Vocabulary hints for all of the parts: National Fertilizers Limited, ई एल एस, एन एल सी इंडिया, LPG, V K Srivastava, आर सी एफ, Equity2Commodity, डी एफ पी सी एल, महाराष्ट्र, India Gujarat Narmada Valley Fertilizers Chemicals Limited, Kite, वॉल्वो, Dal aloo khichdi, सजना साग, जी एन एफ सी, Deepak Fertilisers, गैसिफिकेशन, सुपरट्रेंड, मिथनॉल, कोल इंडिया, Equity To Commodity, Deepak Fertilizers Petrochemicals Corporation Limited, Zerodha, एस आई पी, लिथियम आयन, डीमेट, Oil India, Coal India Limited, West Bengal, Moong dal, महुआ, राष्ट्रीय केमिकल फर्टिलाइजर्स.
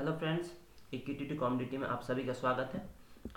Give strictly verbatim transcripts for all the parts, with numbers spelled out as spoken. Hello friends, equity to commodity में आप सभी का स्वागत है।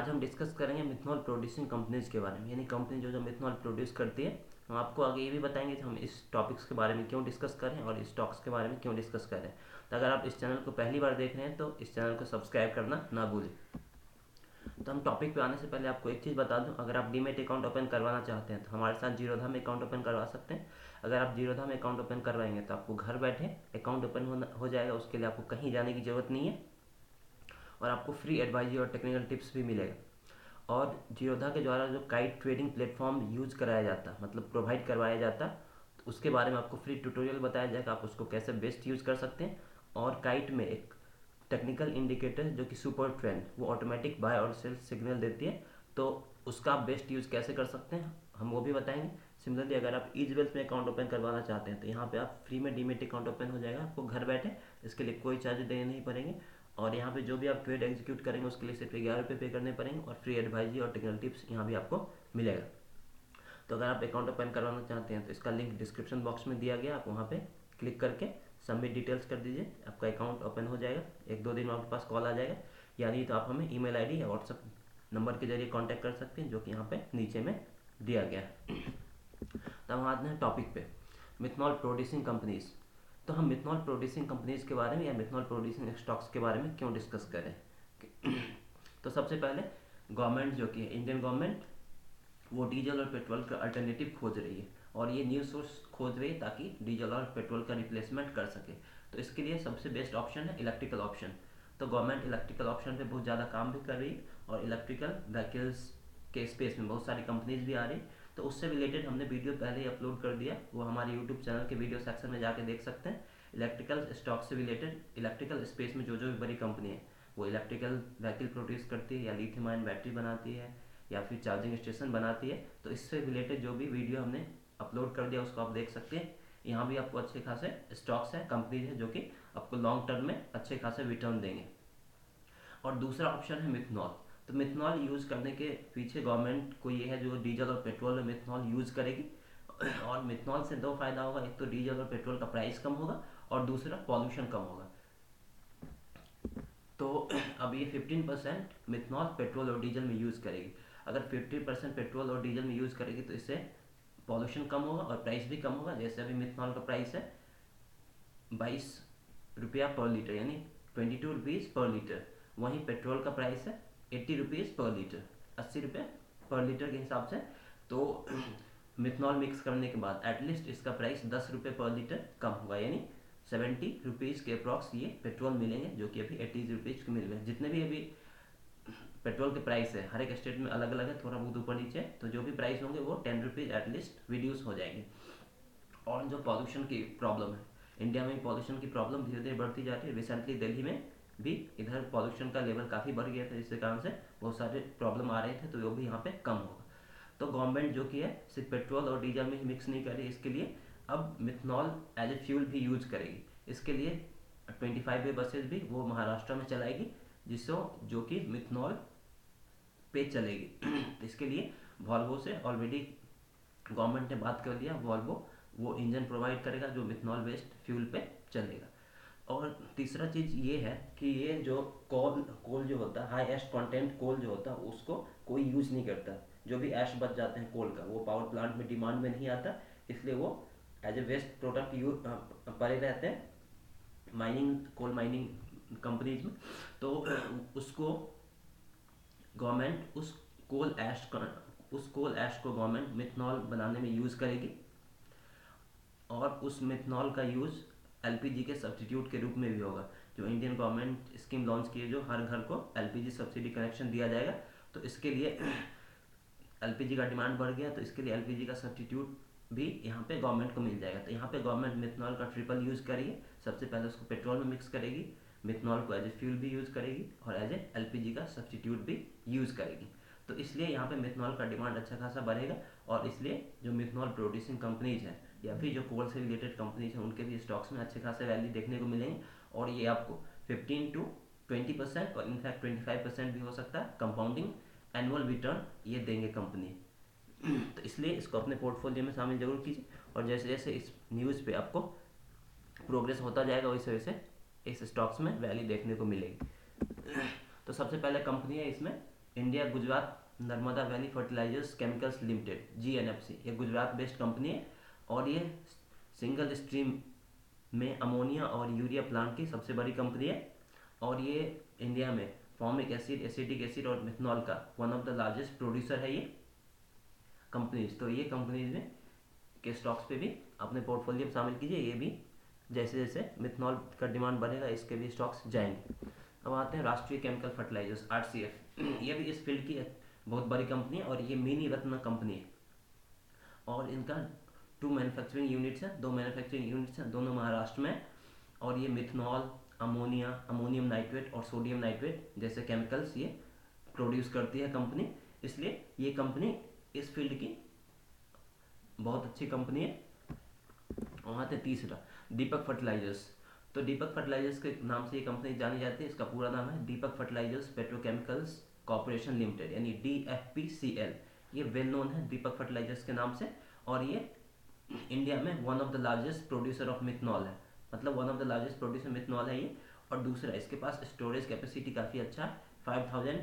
आज हम डिस्कस करेंगे मिथनॉल प्रोड्यूसिंग कंपनीज के बारे में, यानी कंपनी जो जो मिथनॉल प्रोड्यूस करती है। हम आपको आगे ये भी बताएंगे कि हम इस टॉपिक्स के बारे में क्यों डिस्कस करें और इस स्टॉक्स के बारे में क्यों डिस्कस करें। तो अगर आप इस चैनल को पहली बार देख रहे हैं तो इस चैनल को सब्सक्राइब करना ना भूलें। तो हम टॉपिक पे आने से पहले आपको एक चीज़ बता दूं, अगर आप डीमेट अकाउंट ओपन करवाना चाहते हैं तो हमारे साथ जीरोधा में अकाउंट ओपन करवा सकते हैं। अगर आप जीरोधा में अकाउंट ओपन करवाएंगे तो आपको घर बैठे अकाउंट ओपन हो जाएगा, उसके लिए आपको कहीं जाने की ज़रूरत नहीं है और आपको फ्री एडवाइजरी और टेक्निकल टिप्स भी मिलेगा। और जीरोधा के द्वारा जो काइट ट्रेडिंग प्लेटफॉर्म यूज़ कराया जाता, मतलब प्रोवाइड करवाया जाता, तो उसके बारे में आपको फ्री ट्यूटोरियल बताया जाएगा, आप उसको कैसे बेस्ट यूज़ कर सकते हैं। और काइट में एक टेक्निकल इंडिकेटर जो कि सुपरट्रेंड, वो ऑटोमेटिक बाय और सेल सिग्नल देती है, तो उसका आप बेस्ट यूज़ कैसे कर सकते हैं हम वो भी बताएंगे। सिमिलरली अगर आप ईज़वेल्थ में अकाउंट ओपन करवाना चाहते हैं तो यहाँ पे आप फ्री में डीमेट अकाउंट ओपन हो जाएगा, आपको घर बैठे, इसके लिए कोई चार्ज देने नहीं पड़ेंगे। और यहाँ पे जो भी आप ट्रेड एग्जीक्यूट करेंगे उसके लिए सिर्फ ग्यारह रुपये पे करने पड़ेंगे और फ्री एडवाइजरी और टेक्निकल टिप्स यहाँ भी आपको मिलेगा। तो अगर आप अकाउंट ओपन करवाना चाहते हैं तो इसका लिंक डिस्क्रिप्शन बॉक्स में दिया गया, आप वहाँ पर क्लिक करके सबमिट डिटेल्स कर दीजिए, आपका अकाउंट ओपन हो जाएगा। एक दो दिन में आपके पास कॉल आ जाएगा, यानी तो आप हमें ईमेल आईडी या व्हाट्सएप नंबर के जरिए कांटेक्ट कर सकते हैं, जो कि यहाँ पे नीचे में दिया गया है। तो हम आते हैं टॉपिक पे, मिथनॉल प्रोड्यूसिंग कंपनीज। तो हम मिथनॉल प्रोड्यूसिंग कंपनीज के बारे में या मिथनॉल प्रोड्यूसिंग स्टॉक्स के बारे में क्यों डिस्कस करें। तो सबसे पहले गवर्नमेंट जो कि इंडियन गवर्नमेंट, वो डीजल और पेट्रोल का अल्टरनेटिव खोज रही है और ये न्यू सोर्स खोज रही है ताकि डीजल और पेट्रोल का रिप्लेसमेंट कर सके। तो इसके लिए सबसे बेस्ट ऑप्शन है इलेक्ट्रिकल ऑप्शन। तो गवर्नमेंट इलेक्ट्रिकल ऑप्शन पे बहुत ज़्यादा काम भी कर रही है और इलेक्ट्रिकल व्हीकल्स के स्पेस में बहुत सारी कंपनीज भी आ रही, तो उससे रिलेटेड हमने वीडियो पहले ही अपलोड कर दिया, वो हमारे यूट्यूब चैनल के वीडियो सेक्शन में जाके देख सकते हैं। इलेक्ट्रिकल स्टॉक से रिलेटेड इलेक्ट्रिकल स्पेस में जो जो भी बड़ी कंपनी है वो इलेक्ट्रिकल व्हीकल प्रोड्यूस करती है या लिथियम आयन बैटरी बनाती है या फिर चार्जिंग स्टेशन बनाती है, तो इससे रिलेटेड जो भी वीडियो हमने अपलोड कर दिया उसको आप देख सकते हैं। यहाँ भी आपको अच्छे खासे स्टॉक्स हैं, कंपनीज हैं जो कि आपको लॉन्ग टर्म में अच्छे खासे रिटर्न देंगे। और दूसरा ऑप्शन है मिथनॉल। तो मिथनॉल यूज़ करने के पीछे गवर्नमेंट को ये है, जो डीजल और पेट्रोल में मिथनॉल यूज़ करेगी और मिथनॉल से दो फायदा होगा, एक तो डीजल और पेट्रोल का प्राइस कम होगा और दूसरा पॉल्यूशन कम होगा। तो अब ये फिफ्टीन परसेंट मिथनॉल पेट्रोल और डीजल में यूज़ करेगी, अगर फिफ्टीन परसेंट पेट्रोल और डीजल में यूज़ करेगी तो इससे पॉल्यूशन कम होगा और प्राइस भी कम होगा। जैसे अभी मिथनॉल का प्राइस है बाईस रुपया पर लीटर, यानी twenty two rupees per litre, वहीं पेट्रोल का प्राइस है एट्टी रुपीज़ पर लीटर, अस्सी रुपये पर लीटर के हिसाब से। तो मिथनॉल मिक्स करने के बाद एटलीस्ट इसका प्राइस दस रुपये पर लीटर कम होगा, यानी सेवेंटी रुपीज़ के अप्रॉक्स ये पेट्रोल मिलेंगे, जो कि अभी एट्टी रुपीज़ के मिल रहे हैं। जितने भी अभी पेट्रोल के प्राइस है हर एक स्टेट में अलग अलग है, थोड़ा बहुत ऊपर नीचे, तो जो भी प्राइस होंगे वो टेन रुपीज़ एटलीस्ट रिड्यूस हो जाएंगे। और जो पॉल्यूशन की प्रॉब्लम है, इंडिया में पॉल्यूशन की प्रॉब्लम धीरे धीरे बढ़ती जा रही है। रिसेंटली दिल्ली में भी इधर पॉल्यूशन का लेवल काफ़ी बढ़ गया था, जिसके कारण से बहुत सारे प्रॉब्लम आ रहे थे, तो वो भी यहाँ पर कम होगा। तो गवर्नमेंट जो कि है सिर्फ पेट्रोल और डीजल में ही मिक्स नहीं कर रही, इसके लिए अब मिथनॉल एज ए फ्यूल भी यूज़ करेगी। इसके लिए ट्वेंटी फाइव वे बसेज भी वो महाराष्ट्र में चलाएगी, जिसको जो कि मिथनॉल पे चलेगी। इसके लिए वॉल्वो से ऑलरेडी गवर्नमेंट ने बात कर लिया, वॉल्वो वो इंजन प्रोवाइड करेगा जो मिथनॉल बेस्ड फ्यूल पे चलेगा। और तीसरा चीज़ ये है कि ये जो कोल कोल जो होता है, हाईएस्ट कंटेंट कोल जो होता है, उसको कोई यूज़ नहीं करता। जो भी ऐश बच जाते हैं कोल का, वो पावर प्लांट में डिमांड में नहीं आता, इसलिए वो as a waste product use पड़े रहते हैं माइनिंग, कोल माइनिंग कंपनीज में। तो उसको गवर्नमेंट उस कोल ऐश उस कोल ऐश को गवर्नमेंट मिथनॉल बनाने में यूज़ करेगी और उस मिथनॉल का यूज़ एलपीजी के सब्स्टिट्यूट के रूप में भी होगा। जो इंडियन गवर्नमेंट स्कीम लॉन्च की है, जो हर घर को एलपीजी सब्सिडी कनेक्शन दिया जाएगा, तो इसके लिए एलपीजी का डिमांड बढ़ गया, तो इसके लिए एलपीजी का सब्स्टिट्यूट भी यहाँ पे गवर्नमेंट को मिल जाएगा। तो यहाँ पे गवर्नमेंट मिथनॉल का ट्रिपल यूज़ करिए, सबसे पहले उसको पेट्रोल में मिक्स करेगी, मिथनॉल को एज ए फ्यूल भी यूज़ करेगी और एज ए एलपीजी का सब्स्टिट्यूट भी यूज़ करेगी। तो इसलिए यहाँ पे मिथनॉल का डिमांड अच्छा खासा बढ़ेगा और इसलिए जो मिथनॉल प्रोड्यूसिंग कंपनीज हैं या फिर जो कोल से रिलेटेड कंपनीज हैं, उनके भी स्टॉक्स में अच्छे खासे वैल्यू देखने को मिलेंगे। और ये आपको फिफ्टीन टू ट्वेंटी परसेंट और इनफैक्ट ट्वेंटी फाइव परसेंट भी हो सकता है कंपाउंडिंग एनुअल रिटर्न ये देंगे कंपनी। तो इसलिए इसको अपने पोर्टफोलियो में शामिल जरूर कीजिए और जैसे जैसे इस न्यूज़ पर आपको प्रोग्रेस होता जाएगा वैसे वैसे इस स्टॉक्स में वैल्यू देखने को मिलेगी। तो सबसे पहले कंपनी है इसमें India Gujarat Narmada valley fertilisers chemicals limited जी एन एफ सी। ये गुजरात बेस्ड कंपनी है और ये सिंगल स्ट्रीम में अमोनिया और यूरिया प्लांट की सबसे बड़ी कंपनी है और ये इंडिया में फॉर्मिक एसिड, एसिटिक एसिड और मिथनॉल का one of the largest producer है ये कंपनीज। तो ये कंपनीज में के स्टॉक्स पे भी अपने पोर्टफोलियो में शामिल कीजिए। ये भी जैसे जैसे मिथनॉल का डिमांड बढ़ेगा इसके भी स्टॉक्स जाएंगे। अब आते हैं राष्ट्रीय केमिकल फर्टिलाइजर्स आर सी एफ। ये भी इस फील्ड की बहुत बड़ी कंपनी है और ये मिनी रत्न कंपनी है और इनका टू मैन्युफैक्चरिंग यूनिट्स हैं, दो मैन्युफैक्चरिंग यूनिट्स हैं, दोनों महाराष्ट्र में। और ये मिथनॉल, अमोनिया, अमोनियम नाइट्रेट और सोडियम नाइट्रेट जैसे केमिकल्स ये प्रोड्यूस करती है कंपनी। इसलिए ये कंपनी इस फील्ड की बहुत अच्छी कंपनी है। वहाँ थे तीसरा दीपक फर्टिलाइजर्स। तो दीपक फर्टिलाइजर्स के नाम से ये कंपनी जानी जाती है। इसका पूरा नाम है Deepak fertilisers petrochemicals corporation limited यानी डी एफ पी सी एल। ये वेल नोन है दीपक फर्टिलाइजर्स के नाम से और ये इंडिया में one of the largest producer of मिथनॉल है, मतलब one of the largest producer मिथनॉल है ये। और दूसरा इसके पास स्टोरेज कैपेसिटी काफ़ी अच्छा है, फाइव थाउजेंड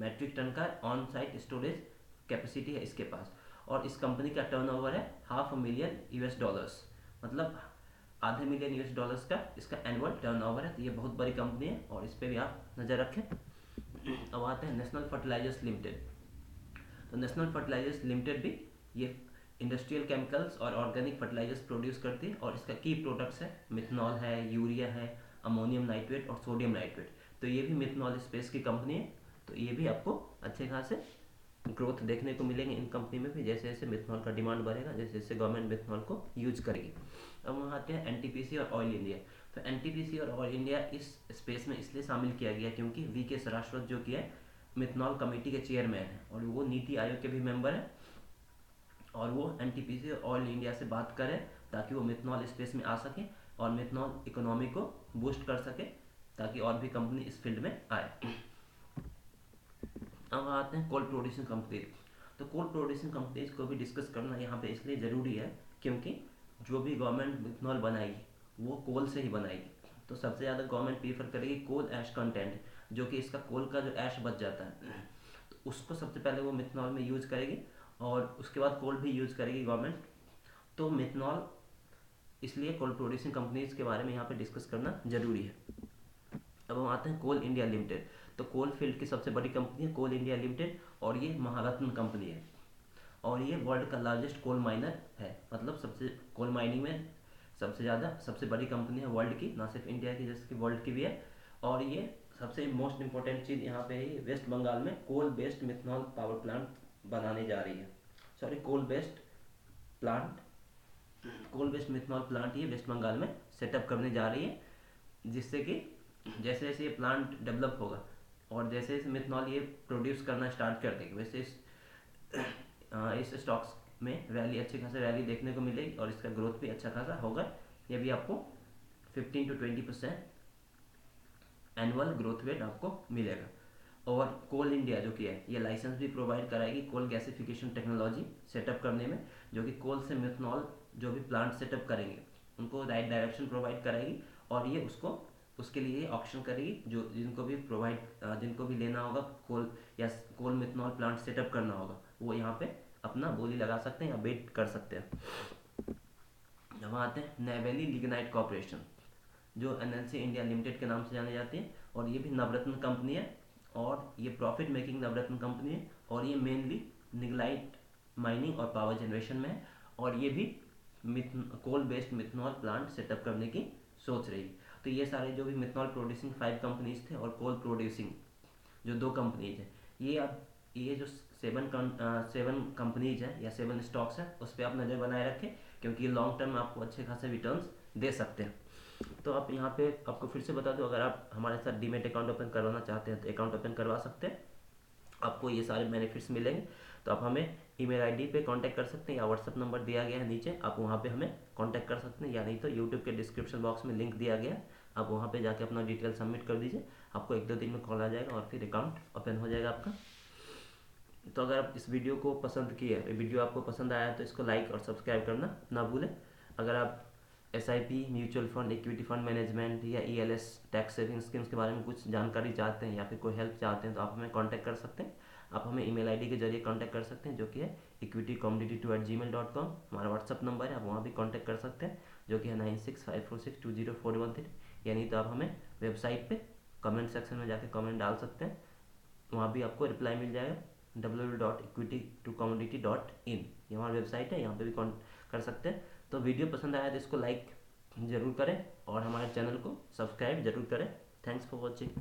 मेट्रिक टन का ऑन साइट स्टोरेज कैपेसिटी है इसके पास। और इस कंपनी का टर्नओवर है हाफ मिलियन यूएस डॉलर्स, मतलब आधे मिलियन यूएस डॉलर्स का इसका एनुअल टर्नओवर है। तो ये बहुत बड़ी कंपनी है और इस पर भी आप नज़र रखें। अब आते हैं नेशनल फर्टिलाइजर्स लिमिटेड। तो नेशनल फर्टिलाइजर्स लिमिटेड भी ये इंडस्ट्रियल केमिकल्स और ऑर्गेनिक फर्टिलाइजर्स प्रोड्यूस करती है और इसका की प्रोडक्ट्स है मिथनॉल है, यूरिया है, अमोनियम नाइट्रेट और सोडियम नाइट्रेट। तो ये भी मिथनॉल स्पेस की कंपनी है। तो ये भी आपको अच्छे खासे ग्रोथ देखने को मिलेंगे इन कंपनी में भी, जैसे जैसे मिथनॉल का डिमांड बढ़ेगा, जैसे जैसे गवर्नमेंट मिथनॉल को यूज करेगी। अब वहाँ आते हैं एन टी पी सी और ऑयल इंडिया। तो एन टी पी सी और ऑयल इंडिया इस स्पेस में इसलिए शामिल किया गया क्योंकि वी के श्रीवास्तव जो कि है मिथनॉल कमेटी के चेयरमैन हैं और वो नीति आयोग के भी मेंबर हैं और वो एन टी पी सी और ऑयल इंडिया से बात करें ताकि वो मिथनॉल स्पेस में आ सके और मिथनॉल इकोनॉमी को बूस्ट कर सके ताकि और भी कंपनी इस फील्ड में आए। अब आते हैं कोल प्रोड्यूसिंग कंपनीज। तो कोल प्रोड्यूसिंग कंपनीज को भी डिस्कस करना यहाँ पे इसलिए ज़रूरी है क्योंकि जो भी गवर्नमेंट मिथनॉल बनाएगी वो कोल से ही बनाएगी। तो सबसे ज़्यादा गवर्नमेंट प्रीफर करेगी कोल ऐश कंटेंट, जो कि इसका कोल का जो ऐश बच जाता है तो उसको सबसे पहले वो मिथनॉल में यूज़ करेगी और उसके बाद कोल भी यूज़ करेगी गवर्नमेंट। तो मिथनॉल इसलिए कोल प्रोड्यूसिंग कंपनीज के बारे में यहाँ पे डिस्कस करना ज़रूरी है। अब हम आते हैं कोल इंडिया लिमिटेड। तो कोल फील्ड की सबसे बड़ी कंपनी है कोल इंडिया लिमिटेड और ये महारत्न कंपनी है और ये वर्ल्ड का लार्जेस्ट कोल माइनर है, मतलब सबसे कोल माइनिंग में सबसे ज़्यादा सबसे बड़ी कंपनी है वर्ल्ड की, ना सिर्फ इंडिया की जैसे कि वर्ल्ड की भी है। और ये सबसे मोस्ट इंपॉर्टेंट चीज़ यहाँ पे है, वेस्ट बंगाल में coal based मिथनॉल power plant बनाने जा रही है, sorry coal based plant coal based मिथनॉल plant ये वेस्ट बंगाल में सेटअप करने जा रही है, जिससे कि जैसे जैसे ये प्लांट डेवलप होगा और जैसे जैसे मिथनॉल ये प्रोड्यूस करना स्टार्ट कर देगी वैसे इस इस स्टॉक्स में रैली अच्छी खासी रैली देखने को मिलेगी और इसका ग्रोथ भी अच्छा खासा होगा। ये भी आपको fifteen to twenty percent annual growth rate आपको मिलेगा। और कोल इंडिया जो कि है ये लाइसेंस भी प्रोवाइड कराएगी कोल गैसिफिकेशन टेक्नोलॉजी सेटअप करने में, जो कि कोल से मिथनॉल जो भी प्लांट सेटअप करेंगे उनको राइट डायरेक्शन प्रोवाइड कराएगी और ये उसको उसके लिए ऑक्शन करेगी, जो जिनको भी प्रोवाइड जिनको भी लेना होगा कोल या कोल मिथनॉल प्लांट सेटअप करना होगा वो यहाँ पे अपना बोली लगा सकते हैं या बेट कर सकते हैं। अब आते हैं नवेली लिग्नाइट कॉर्पोरेशन, जो एन एल सी इंडिया limited के नाम से जानी जाती है और ये भी नवरत्न कंपनी है और ये प्रॉफिट मेकिंग नवरत्न कंपनी है और ये मेनली निगलाइट माइनिंग और पावर जनरेशन में है और ये भी coal based मिथनॉल plant setup करने की सोच रही। तो ये सारे जो भी मिथनॉल प्रोड्यूसिंग फाइव कंपनीज थे और कोल प्रोड्यूसिंग जो दो कंपनीज हैं, ये आप ये जो सेवन सेवन कंपनीज हैं या सेवन स्टॉक्स हैं उस पर आप नज़र बनाए रखें क्योंकि ये लॉन्ग टर्म आपको अच्छे खासे रिटर्न्स दे सकते हैं। तो आप यहाँ पे आपको फिर से बता दूँ, अगर आप हमारे साथ डीमेट अकाउंट ओपन करवाना चाहते हैं तो अकाउंट ओपन करवा सकते हैं, आपको ये सारे बेनिफिट्स मिलेंगे। तो आप हमें ईमेल आईडी पे कांटेक्ट कर सकते हैं या व्हाट्सअप नंबर दिया गया है नीचे, आप वहाँ पे हमें कांटेक्ट कर सकते हैं या नहीं तो यूट्यूब के डिस्क्रिप्शन बॉक्स में लिंक दिया गया है, आप वहाँ पर जाके अपना डिटेल सबमिट कर दीजिए, आपको एक दो दिन में कॉल आ जाएगा और फिर अकाउंट ओपन हो जाएगा आपका। तो अगर आप इस वीडियो को पसंद किए वीडियो आपको पसंद आया तो इसको लाइक और सब्सक्राइब करना ना भूलें। अगर आप एस आई पी, mutual fund, equity fund management या ई एल एस tax saving schemes के बारे में कुछ जानकारी चाहते हैं या फिर कोई हेल्प चाहते हैं तो आप हमें कांटेक्ट कर सकते हैं। आप हमें ईमेल आईडी के जरिए कांटेक्ट कर सकते हैं जो कि है equity commodity two eight G mail dot com. हमारा व्हाट्सअप नंबर है, आप वहाँ भी कांटेक्ट कर सकते हैं जो कि है nine six five four six two zero four one three. यानी तो आप हमें वेबसाइट पे कमेंट सेक्शन में जाके कमेंट डाल सकते हैं, वहाँ भी आपको रिप्लाई मिल जाएगा W W W dot equity to commodity dot in. ये हमारी वेबसाइट है, यहाँ पर भी कांटेक्ट कर सकते हैं। तो वीडियो पसंद आया तो इसको लाइक ज़रूर करें और हमारे चैनल को सब्सक्राइब ज़रूर करें। Thanks for watching.